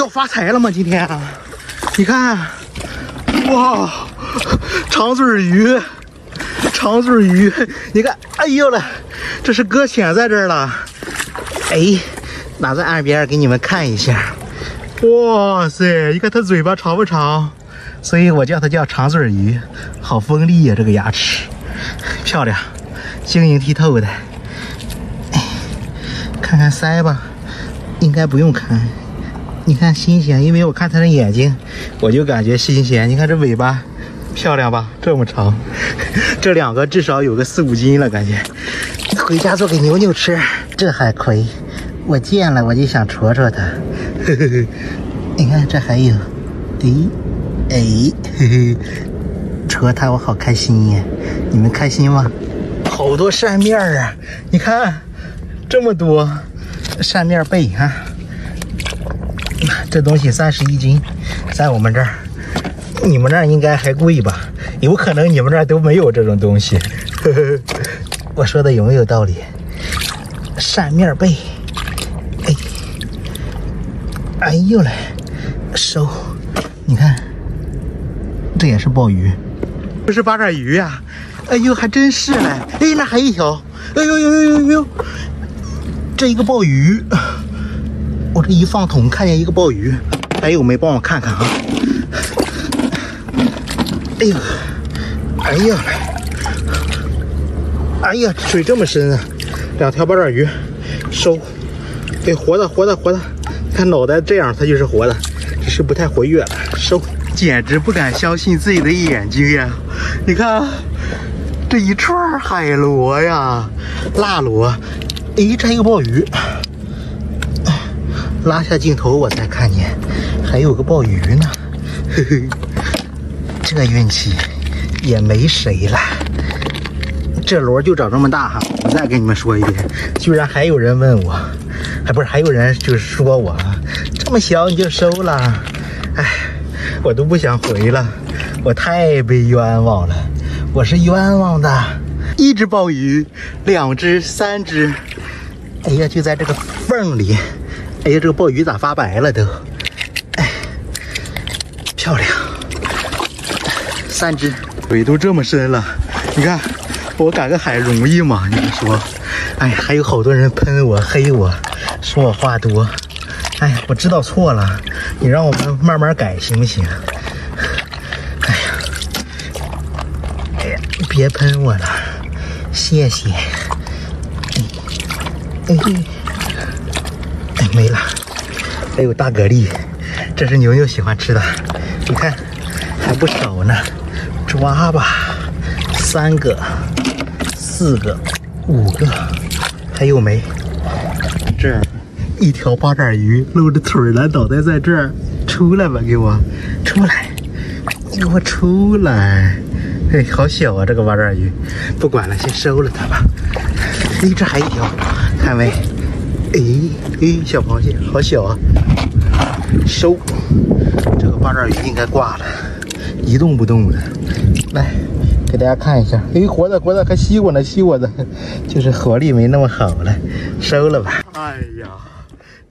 要发财了吗？今天你看，哇，长穗鱼，你看，哎呦了，这是搁浅在这儿了。哎，拿在岸边给你们看一下。哇塞，你看它嘴巴长不长？所以我叫它叫长穗鱼，好锋利呀、这个牙齿漂亮，晶莹剔透的。哎，看看鳃吧，应该不用看。 你看新鲜，因为我看它的眼睛，我就感觉新鲜。你看这尾巴，漂亮吧？这么长，这两个至少有个4、5斤了，感觉。回家做给牛牛吃。这海葵，我见了我就想戳戳它。呵呵呵，你看这还有，嘿嘿，戳它我好开心呀！你们开心吗？好多扇面啊！你看，这么多扇面贝啊！ 这东西31斤，在我们这儿，你们那儿应该还贵吧？有可能你们那儿都没有这种东西。呵呵，我说的有没有道理？扇面贝，哎，哎呦嘞，收！你看，这也是鲍鱼，这是八爪鱼呀、哎呦，还真是嘞！哎，那还一条！哎呦呦呦呦呦，这一个鲍鱼。 我这一放桶，看见一个鲍鱼，还有没帮我看看啊？哎呦，哎呀，哎呀，水这么深啊！2条八爪鱼，收！哎，活的！看脑袋这样，它就是活的，只是不太活跃了。收！简直不敢相信自己的眼睛呀！你看，这一串海螺呀，辣螺，哎，这还有鲍鱼。 拉下镜头我才看见，还有个鲍鱼呢，呵呵，这运气也没谁了。这螺就长这么大哈！我再跟你们说一遍，居然还有人问我，还有人就是说我这么小你就收了，哎，我都不想回了，我太被冤枉了，我是冤枉的。1只鲍鱼，2只、3只，哎呀，就在这个缝里。 哎呀，这个鲍鱼咋发白了都？哎，漂亮，3只，尾都这么深了。你看，我赶个海容易吗？你们说？哎，还有好多人喷我、黑我，说我话多。哎，我知道错了，你让我们慢慢改行不行？哎呀，哎呀，别喷我了，谢谢。哎哎。 没了，还有大蛤蜊，这是牛牛喜欢吃的。你看，还不少呢，抓吧，3个、4个、5个，还有没？这儿一条八爪鱼，露着腿了，脑袋在这儿，出来吧，给我出来，给我出来！哎，好小啊，这个八爪鱼。不管了，先收了它吧。哎，这还一条，看没？ 哎哎，小螃蟹好小啊！收，这个八爪鱼应该挂了，一动不动的。来，给大家看一下，哎，活的，还吸我呢，就是活力没那么好了，收了吧。哎呀，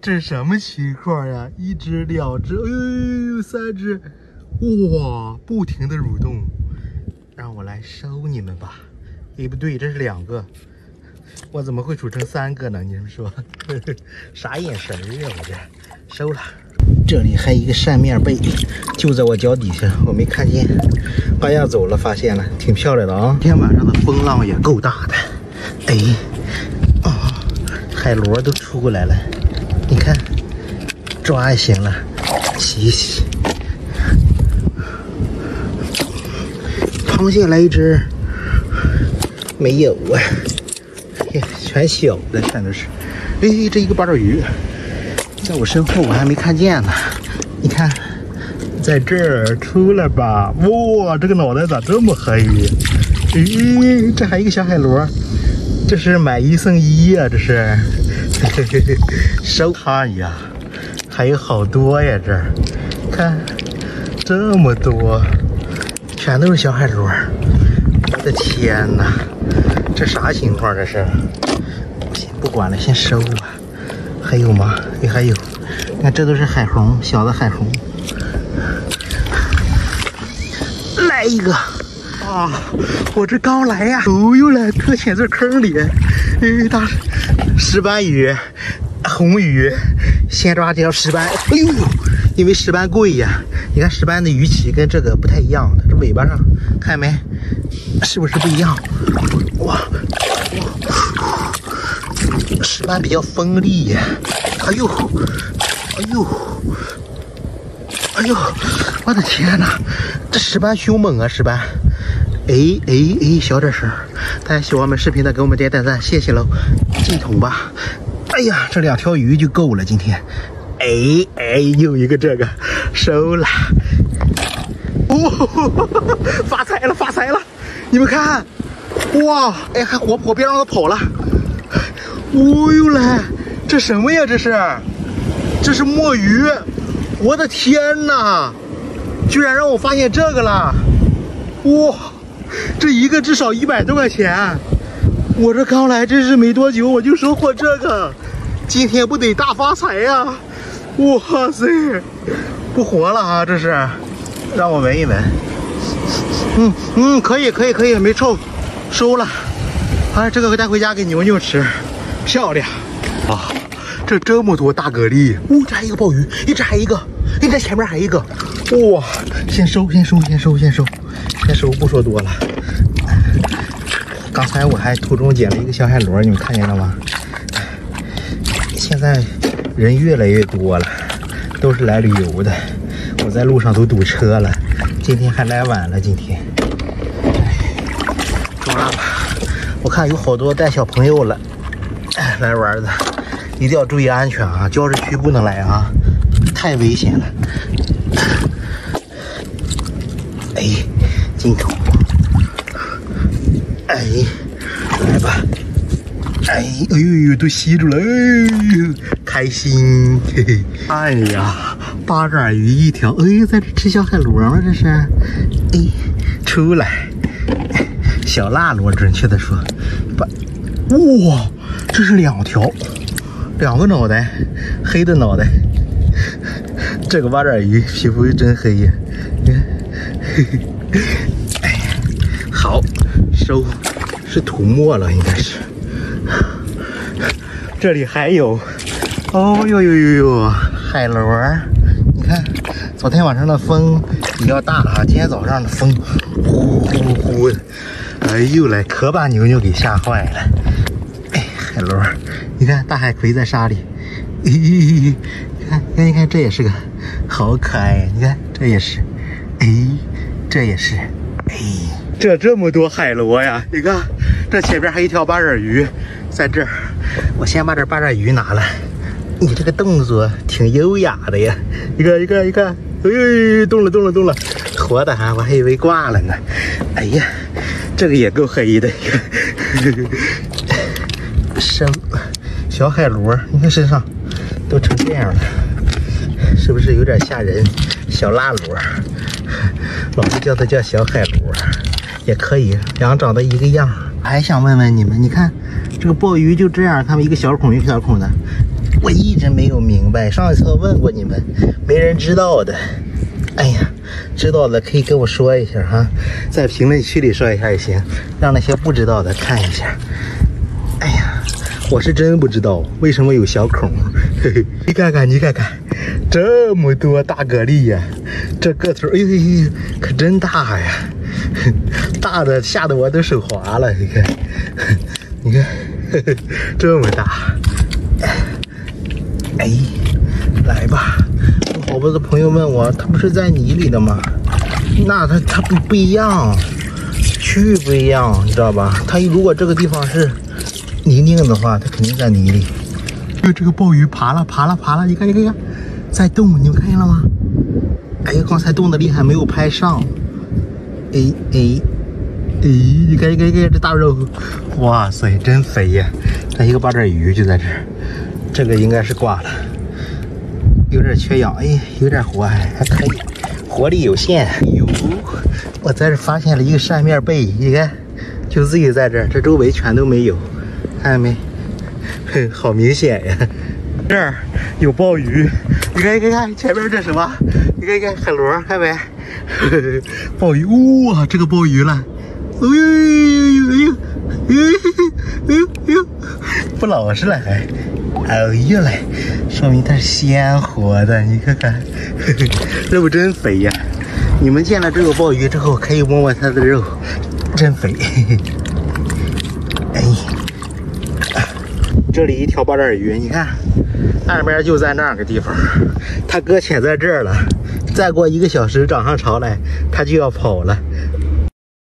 这什么情况呀？1只、2只，哎呦，3只，哇，不停的蠕动，让我来收你们吧。哎，不对，这是2个。 我怎么会数成3个呢？你们说，呵呵啥眼神啊！我这收了，这里还有一个扇面贝，就在我脚底下，我没看见。搬家走了，发现了，挺漂亮的啊！今天晚上的风浪也够大的，哎，啊，海螺都出来了，你看，抓也行了，洗一洗。螃蟹来1只，没有啊。 全小的，全都是。哎，这一个八爪鱼，在我身后，我还没看见呢。你看，在这儿出来吧。哇，这个脑袋咋这么黑？咦、哎，这还一个小海螺，这是买1送1呀、这是。嘿嘿嘿，收！哎呀，还有好多呀，这儿看这么多，全都是小海螺。我的天哪！ 这啥情况？这是，不管了，先收吧。还有吗？还有，看，这都是海虹，小的海虹。来一个啊！我这刚来呀，哦又来搁浅这坑里，大石斑鱼、红鱼，先抓这条石斑。哎呦，因为石斑贵呀，你看石斑的鱼鳍跟这个不太一样的，这尾巴上看没？是不是不一样？哇！ 石斑比较锋利，哎呦，哎呦，哎呦，我的天哪，这石斑凶猛啊！石斑，哎，小点声！大家喜欢我们视频的，给我们点点赞，谢谢喽！进桶吧。哎呀，这两条鱼就够了，今天。又一个这个，收了。哦，发财了，发财了！你们看，哇，哎，还活别让它跑了。 哦呦嘞，这什么呀？这是墨鱼！我的天哪，居然让我发现这个了！哇，这一个至少100多块钱，我这刚来真是没多久，我就收获这个，今天不得大发财呀！哇塞，不活了啊！这是，让我闻一闻。可以，没臭，收了。哎，这个带回家给牛牛吃。 漂亮啊！这么多大蛤蜊，这还一个鲍鱼，这还一个，这前面还一个，哇！先收，不说多了。刚才我还途中捡了一个小海螺，你们看见了吗？现在人越来越多了，都是来旅游的，我在路上都堵车了。今天还来晚了，今天。抓吧，我看有好多带小朋友了。 来玩的，一定要注意安全啊！礁石区不能来啊，太危险了。哎，进口。哎，来吧。哎呦，都吸住了，开心。嘿嘿。哎呀，八爪鱼一条。在这吃小海螺吗？这是。出来。小辣螺，准确的说。哇！ 这是两条，两个脑袋，黑的脑袋。这个八爪鱼皮肤真黑呀！哎，好，收，是吐沫了，应该是。这里还有，哦呦，海螺，你看，昨天晚上的风比较大啊，今天早上的风呼呼的，哎呦来，可把牛牛给吓坏了。 海螺，你看大海葵在沙里，你看，这也是个，好可爱！你看这也是，这也是，这么多海螺呀！你看这前边还有一条八爪鱼，在这儿，我先把这八爪鱼拿了。你这个动作挺优雅的呀！你看，动了，活的啊！我还以为挂了呢。哎呀，这个也够黑的。小海螺，你看身上都成这样了，是不是有点吓人？小辣螺，老是叫它叫小海螺，也可以，两个长得一个样。还想问问你们，你看这个鲍鱼就这样，它们一个小孔一个小孔的，我一直没有明白。上一次问过你们，没人知道的。哎呀，知道的可以跟我说一下哈，在评论区里说一下也行，让那些不知道的看一下。 哎呀，我是真不知道为什么有小孔。你看看，这么多大蛤蜊呀！这个头，哎呦，可真大呀！大的吓得我都手滑了。你看，这么大。哎，来吧！我好多的朋友问我，它不是在泥里的吗？那它不一样，区域不一样，你知道吧？它如果这个地方是。 泥泞的话，它肯定在泥里。这个鲍鱼爬了，你看，在动，你们看见了吗？哎呀，刚才动的厉害，没有拍上。你看，这大肉，哇塞，真肥呀！这一个八爪鱼就在这儿，这个应该是挂了，有点缺氧，有点活，还可以，活力有限。哟，我在这发现了一个扇面贝，你看，就自己在这儿，这周围全都没有。 看见没？好明显呀！这儿有鲍鱼，你看，你看前面这什么？你看，你看海螺，看没？鲍鱼，哇，这个鲍鱼了！哎呦，不老实了还，哎呦嘞，说明它是鲜活的，你看看，肉真肥呀！你们见了这个鲍鱼之后，可以摸摸它的肉，真肥。哎，这里一条八爪鱼，你看，岸边就在那个地方，它搁浅在这儿了，再过1个小时涨上潮来，它就要跑了。